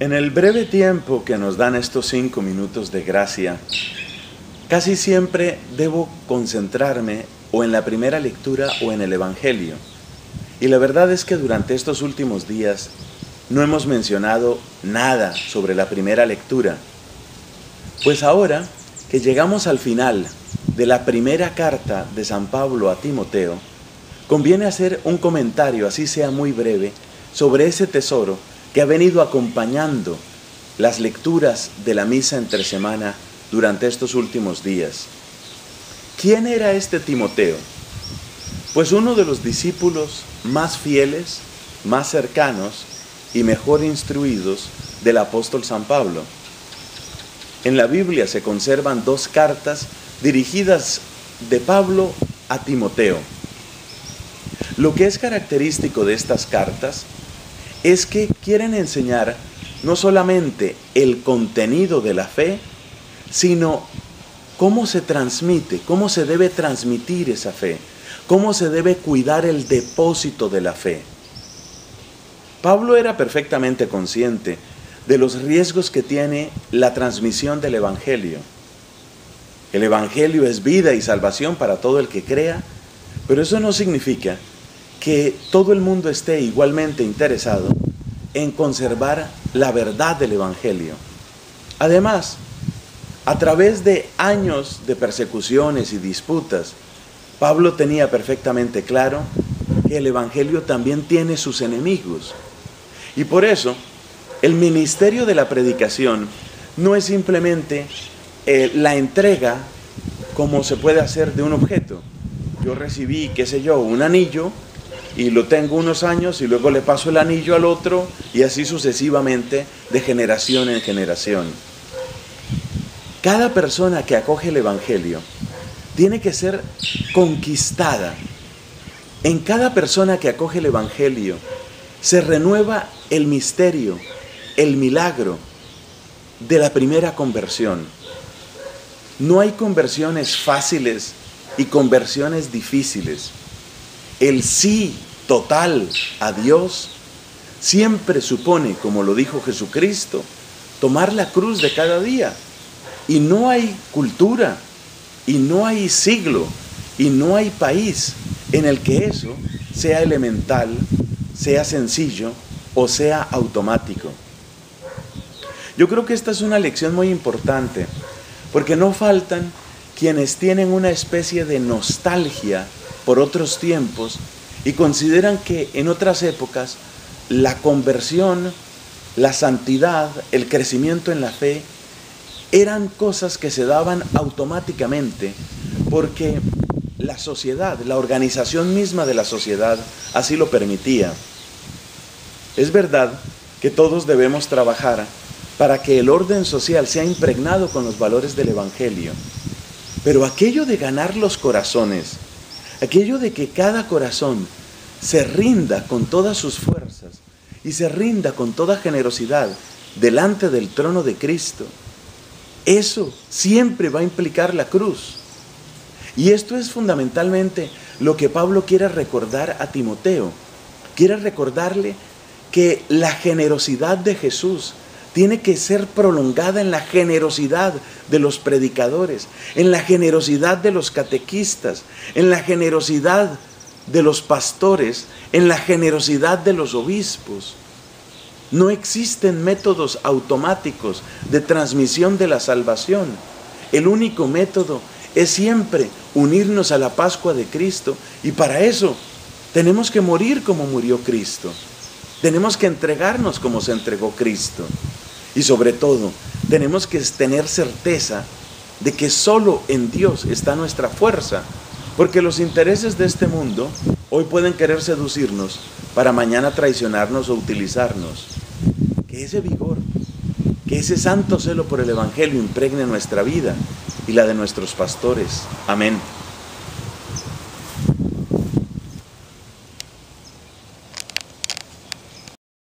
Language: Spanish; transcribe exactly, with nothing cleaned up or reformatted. En el breve tiempo que nos dan estos cinco minutos de gracia, casi siempre debo concentrarme o en la primera lectura o en el Evangelio. Y la verdad es que durante estos últimos días no hemos mencionado nada sobre la primera lectura. Pues ahora que llegamos al final de la primera carta de San Pablo a Timoteo, conviene hacer un comentario, así sea muy breve, sobre ese tesoro que ha venido acompañando las lecturas de la misa entre semana durante estos últimos días. ¿Quién era este Timoteo? Pues uno de los discípulos más fieles, más cercanos y mejor instruidos del apóstol San Pablo. En la Biblia se conservan dos cartas dirigidas de Pablo a Timoteo. Lo que es característico de estas cartas es que quieren enseñar no solamente el contenido de la fe, sino cómo se transmite, cómo se debe transmitir esa fe, cómo se debe cuidar el depósito de la fe. Pablo era perfectamente consciente de los riesgos que tiene la transmisión del Evangelio. El Evangelio es vida y salvación para todo el que crea, pero eso no significa que todo el mundo esté igualmente interesado en conservar la verdad del Evangelio. Además, a través de años de persecuciones y disputas, Pablo tenía perfectamente claro que el Evangelio también tiene sus enemigos. Y por eso, el ministerio de la predicación no es simplemente eh, la entrega como se puede hacer de un objeto. Yo recibí, qué sé yo, un anillo, y lo tengo unos años y luego le paso el anillo al otro y así sucesivamente de generación en generación. Cada persona que acoge el Evangelio tiene que ser conquistada. En cada persona que acoge el Evangelio se renueva el misterio, el milagro de la primera conversión. No hay conversiones fáciles y conversiones difíciles. El sí total a Dios siempre supone, como lo dijo Jesucristo, tomar la cruz de cada día. Y no hay cultura, y no hay siglo, y no hay país en el que eso sea elemental, sea sencillo o sea automático. Yo creo que esta es una lección muy importante, porque no faltan quienes tienen una especie de nostalgia por otros tiempos y consideran que en otras épocas la conversión, la santidad, el crecimiento en la fe eran cosas que se daban automáticamente porque la sociedad, la organización misma de la sociedad así lo permitía. Es verdad que todos debemos trabajar para que el orden social sea impregnado con los valores del Evangelio, pero aquello de ganar los corazones, aquello de que cada corazón se rinda con todas sus fuerzas y se rinda con toda generosidad delante del trono de Cristo, eso siempre va a implicar la cruz. Y esto es fundamentalmente lo que Pablo quiere recordar a Timoteo. Quiere recordarle que la generosidad de Jesús tiene que ser prolongada en la generosidad de los predicadores, en la generosidad de los catequistas, en la generosidad de los pastores, en la generosidad de los obispos. No existen métodos automáticos de transmisión de la salvación. El único método es siempre unirnos a la Pascua de Cristo, y para eso tenemos que morir como murió Cristo. Tenemos que entregarnos como se entregó Cristo. Y sobre todo, tenemos que tener certeza de que solo en Dios está nuestra fuerza, porque los intereses de este mundo hoy pueden querer seducirnos para mañana traicionarnos o utilizarnos. Que ese vigor, que ese santo celo por el Evangelio impregne nuestra vida y la de nuestros pastores. Amén.